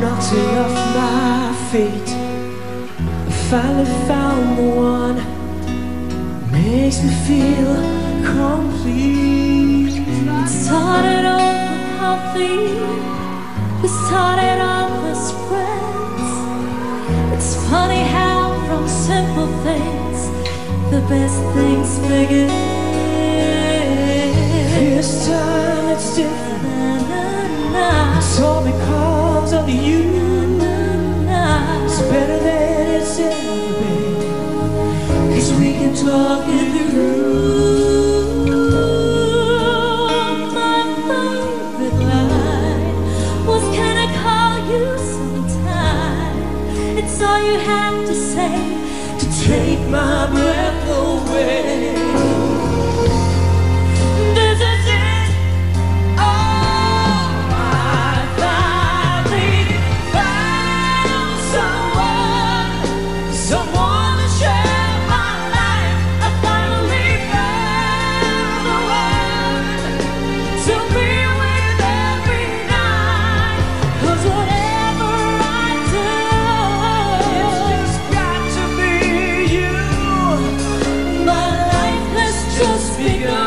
knocking off my feet. I finally found the one that makes me feel complete. It started off healthy, we started off as friends. It's funny how from simple things the best things begin. This time it's different. It's all because of you. It's better than it's ever been, 'cause we can talk it through. My favorite line was, "Can I call you sometime?" It's all you have to say to take my breath away. Just begun.